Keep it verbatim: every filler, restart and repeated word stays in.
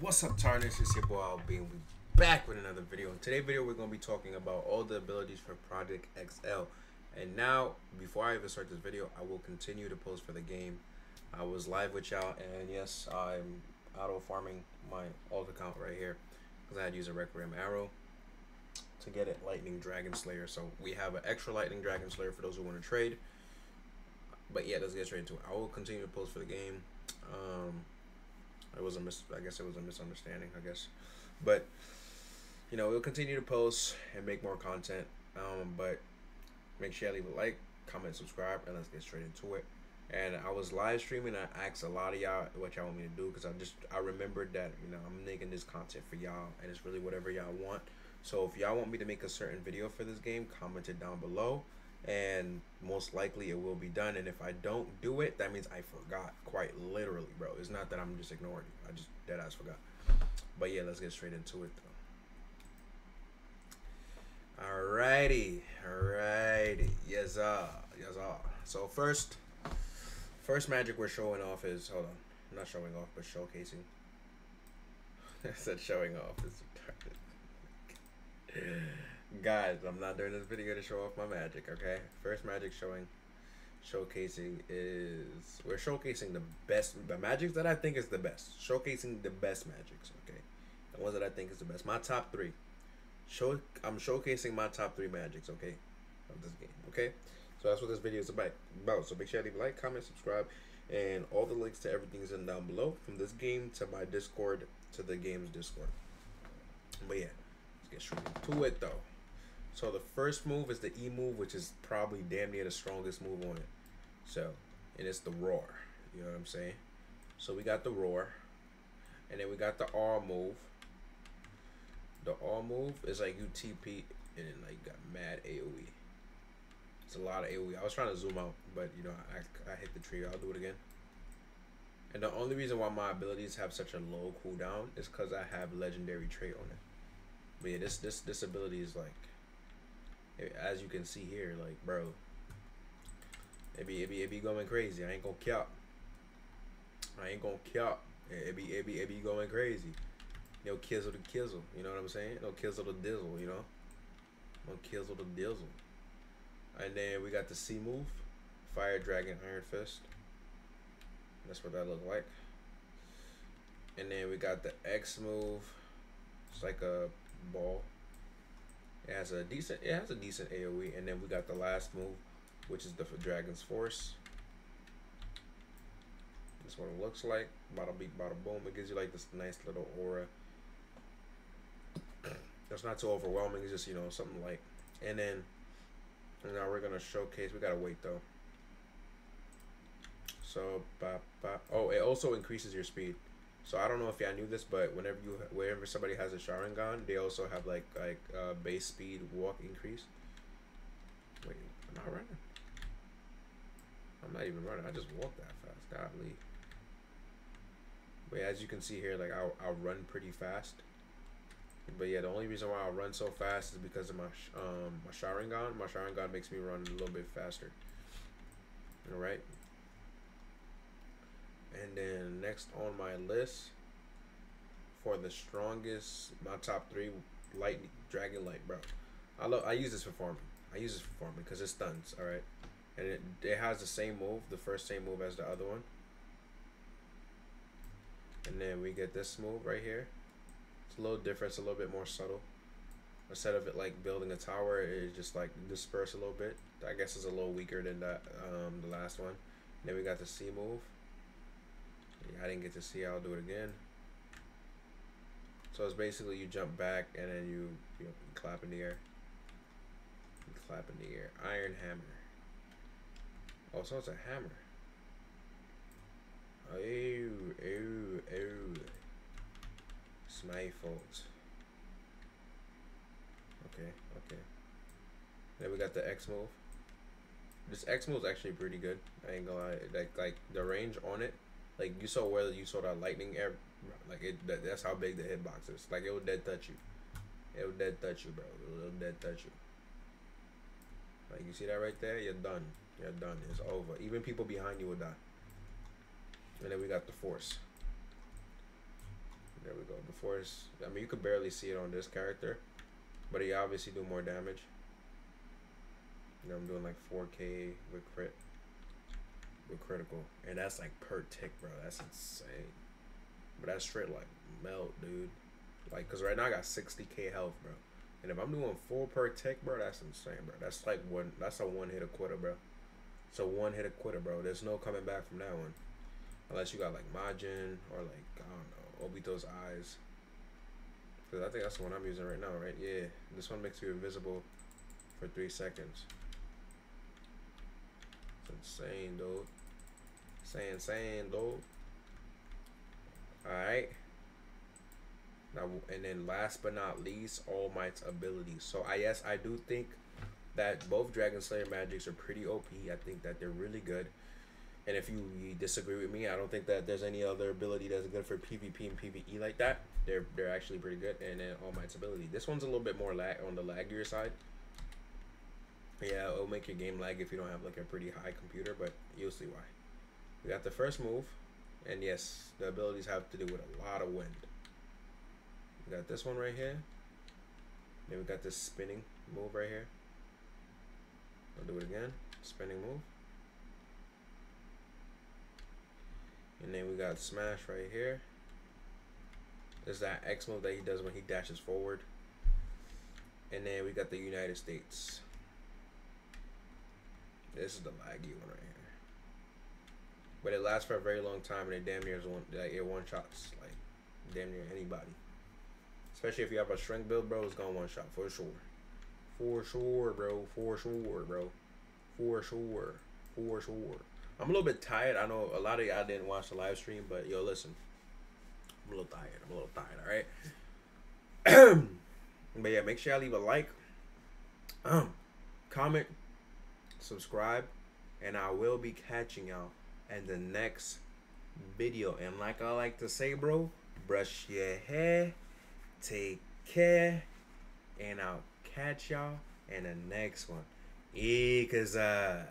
What's up, Tarnish? It's your boy Albin. We're back with another video. In today's video, we're going to be talking about all the abilities for Project X L. And now, before I even start this video, I will continue to post for the game. I was live with y'all, and yes, I'm auto farming my alt account right here because I had used a Requiem Arrow to get it Lightning Dragon Slayer. So we have an extra Lightning Dragon Slayer for those who want to trade. But yeah, let's get straight into it. I will continue to post for the game. Um, it was a mis I guess it was a misunderstanding, I guess. But, you know, we'll continue to post and make more content. Um, but make sure you leave a like, comment, subscribe, and let's get straight into it. And I was live streaming. I asked a lot of y'all what y'all want me to do because I just I remembered that, you know, I'm making this content for y'all, and it's really whatever y'all want. So if y'all want me to make a certain video for this game, comment it down below. And most likely it will be done, and if I don't do it, that means I forgot, quite literally, bro. It's not that I'm just ignoring you. I just dead ass forgot. But yeah, let's get straight into it though. Alrighty, alrighty, yes uh, yes uh. So first, first magic we're showing off is, hold on, I'm not showing off, but showcasing. I said showing off. It's retarded. Guys, I'm not doing this video to show off my magic, okay? First magic showing, showcasing is, we're showcasing the best, the magics that I think is the best. Showcasing the best magics, okay? The ones that I think is the best. My top three. Show, I'm showcasing my top three magics, okay? Of this game, okay? So that's what this video is about. So make sure you leave a like, comment, subscribe, and all the links to everything is in down below. From this game to my Discord, to the game's Discord. But yeah, let's get straight into it though. So the first move is the E-move, which is probably damn near the strongest move on it. So, and it's the roar. You know what I'm saying? So we got the roar. And then we got the R-move. The R-move is like U T P and then like got mad A O E. It's a lot of A O E. I was trying to zoom out, but you know, I, I hit the tree. I'll do it again. And the only reason why my abilities have such a low cooldown is because I have legendary trait on it. But yeah, this, this, this ability is like... As you can see here, like, bro, it be, it be, it be going crazy. I ain't gonna cap. I ain't gonna cap. It be, it be, it be going crazy. No kizzle to kizzle. You know what I'm saying? No kizzle to dizzle, you know? No kizzle to dizzle. And then we got the C move. Fire Dragon Iron Fist. That's what that look like. And then we got the X move. It's like a ball. It has a decent, it has a decent A O E, and then we got the last move, which is the dragon's force. That's what it looks like. Bada beat, bada boom. It gives you like this nice little aura. That's not too overwhelming. It's just, you know, something like. And then, and now we're gonna showcase. We gotta wait though. So, bah, bah. Oh, it also increases your speed. So I don't know if y'all knew this, but whenever you, whenever somebody has a sharingan, they also have like like uh, base speed walk increase. Wait, I'm not running. I'm not even running. I just walk that fast. Golly. But as you can see here, like I'll I'll run pretty fast. But yeah, the only reason why I run so fast is because of my um my sharingan. My sharingan makes me run a little bit faster. All right. And then next on my list for the strongest, my top three, lightning dragon light, bro. I love. I use this for farming. I use this for farming because it stuns. All right, and it, it has the same move, the first same move as the other one. And then we get this move right here. It's a little different. It's a little bit more subtle. Instead of it like building a tower, it just like disperse a little bit. I guess it's a little weaker than that um, the last one. And then we got the C move. I didn't get to see. I'll do it again. So it's basically you jump back and then you, you know, clap in the air. You clap in the air. Iron Hammer. Oh, so it's a hammer. Oh, ew, ew, ew. It's my fault. Okay, okay. Then we got the X move. This X move is actually pretty good. I ain't gonna lie. Like, like the range on it. Like you saw whether you saw that lightning air, like it. That, that's how big the hitbox is. Like it would dead touch you. It would dead touch you, bro. It would dead touch you. Like you see that right there, you're done. You're done. It's over. Even people behind you will die. And then we got the force. There we go. The force, I mean, you could barely see it on this character, but he obviously do more damage. You know, I'm doing like four K with crit, with critical, and that's like per tick, bro. That's insane. But that's straight like melt, dude. Like, cause right now I got sixty K health, bro. And if I'm doing four per tick, bro, that's insane, bro. That's like one. That's a one hit a quitter, bro. It's a one hit a quitter, bro. There's no coming back from that one, unless you got like Majin or like I don't know, Obito's Eyes. Cause I think that's the one I'm using right now, right? Yeah, this one makes you invisible for three seconds. It's insane, dude. It's insane, dude. Alright. Now, and then last but not least, All Might's abilities. So I yes, I do think that both Dragon Slayer magics are pretty O P. I think that they're really good. And if you, you disagree with me, I don't think that there's any other ability that's good for PvP and PvE like that. They're they're actually pretty good. And then All Might's ability. This one's a little bit more lag on the laggier side. Yeah, it'll make your game lag if you don't have like a pretty high computer, but you'll see why. We got the first move, and yes, the abilities have to do with a lot of wind. We got this one right here. Then we got this spinning move right here. I'll do it again. Spinning move. And then we got smash right here. There's that X move that he does when he dashes forward. And then we got the United States. This is the laggy one right here, but it lasts for a very long time, and it damn near is one, like it one shots like damn near anybody. Especially if you have a shrink build, bro, it's gonna one shot for sure, for sure, bro, for sure, bro, for sure, for sure. I'm a little bit tired. I know a lot of y'all didn't watch the live stream, but yo, listen, I'm a little tired. I'm a little tired. All right, but yeah, make sure y'all leave a like, um, comment, subscribe, and I will be catching y'all in the next video. And like I like to say, bro, brush your hair, take care, and I'll catch y'all in the next one. E, cause uh